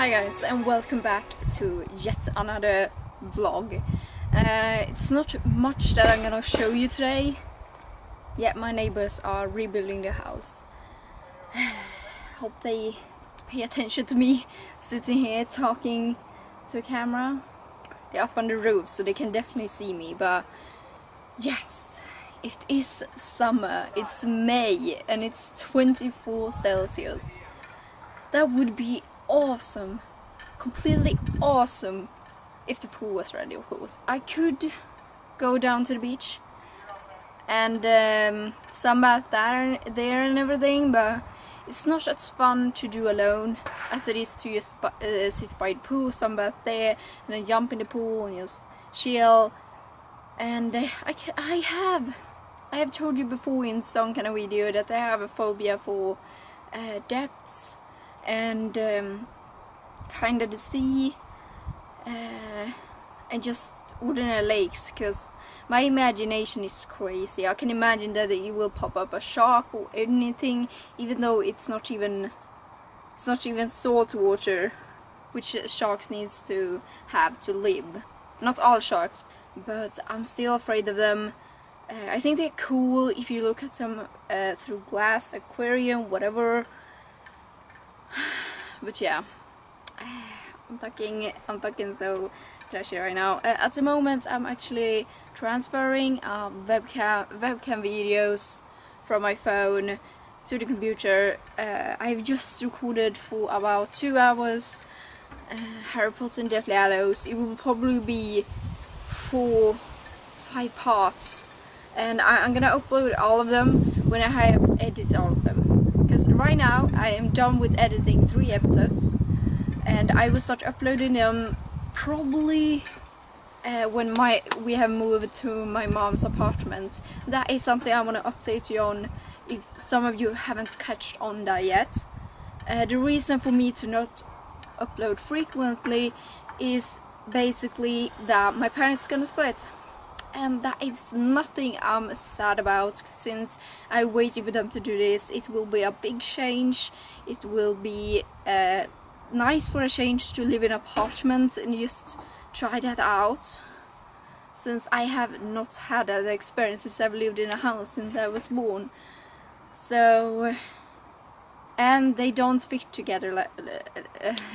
Hi guys, and welcome back to yet another vlog. It's not much that I'm gonna show you today. Yet my neighbors are rebuilding their house. Hope they pay attention to me sitting here talking to a camera. They're up on the roof, so they can definitely see me. But yes, it is summer. It's May, and it's 24 Celsius. That would be awesome, completely awesome, if the pool was ready, of course. I could go down to the beach and sunbathe there and everything, but it's not as fun to do alone as it is to just sit by the pool, sunbathe there, and then jump in the pool and just chill. And I have told you before in some kind of video that I have a phobia for depths and kind of the sea and just ordinary lakes, because my imagination is crazy. I can imagine that it will pop up a shark or anything, even though it's not even salt water, which sharks needs to have to live. Not all sharks, but I'm still afraid of them. I think they're cool if you look at them through glass, aquarium, whatever. But yeah, I'm talking so flashy right now. At the moment I'm actually transferring webcam videos from my phone to the computer. I've just recorded for about 2 hours Harry Potter and Deathly Hallows. It will probably be 4-5 parts, and I'm gonna upload all of them when I have edited all of them. Right now I am done with editing 3 episodes, and I will start uploading them probably when we have moved to my mom's apartment. That is something I want to update you on if some of you haven't catched on that yet. The reason for me to not upload frequently is basically that my parents are gonna split. And that is nothing I'm sad about, since I waited for them to do this. It will be a big change. It will be nice for a change to live in an apartment and just try that out, since I have not had that experience since I've lived in a house since I was born. So, and they don't fit together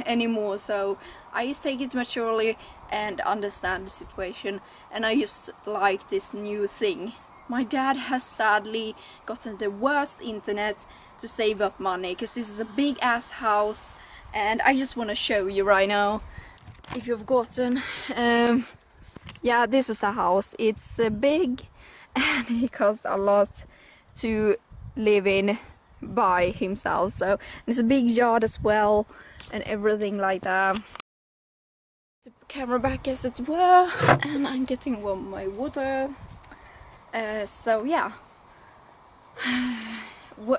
anymore, so I just take it maturely and understand the situation, and I just like this new thing. My dad has sadly gotten the worst internet to save up money, because this is a big ass house, and I just want to show you right now, if you've gotten. Yeah, this is a house. It's big, and it costs a lot to live in by himself. So it's a big yard as well and everything like that. The camera back as it were, and I'm getting warm my water. So yeah,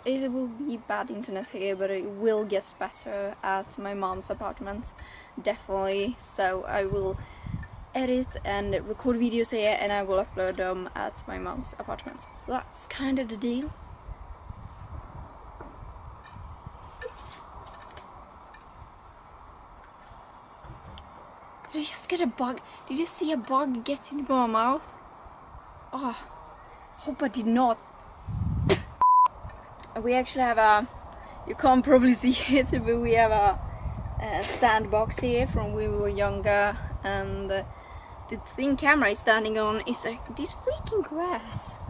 it will be bad internet here, but it will get better at my mom's apartment, definitely. So I will edit and record videos here, and I will upload them at my mom's apartment. So that's kind of the deal. Did you just get a bug? Did you see a bug get into my mouth? Oh, hope I did not. We actually have a, you can't probably see it, but we have a sandbox here from when we were younger, and the thing camera is standing on is this freaking grass.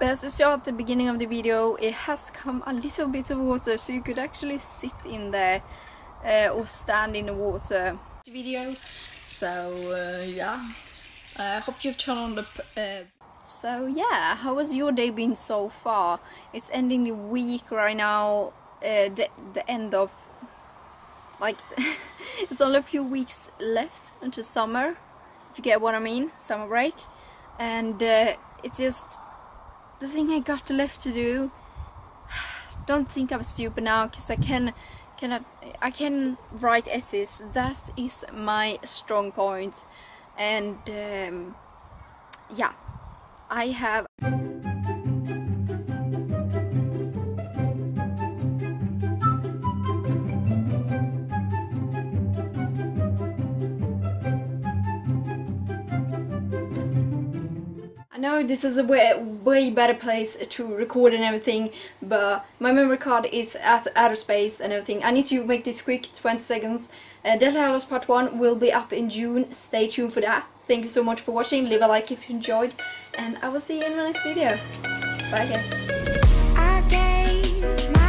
But as you saw at the beginning of the video, it has come a little bit of water, so you could actually sit in there or stand in the water. Video, so yeah, I hope you've turned on the so yeah, how has your day been so far? It's ending the week right now, the end of, like, it's only a few weeks left until summer, if you get what I mean, summer break. And it's just the thing I got left to do. Don't think I'm stupid now, because I can write essays. That is my strong point. And yeah, I have know this is a way better place to record and everything, but my memory card is at outer space and everything. I need to make this quick, 20 seconds. Deathly Hallows Part 1 will be up in June. Stay tuned for that. Thank you so much for watching. Leave a like if you enjoyed, and I will see you in my next video. Bye guys.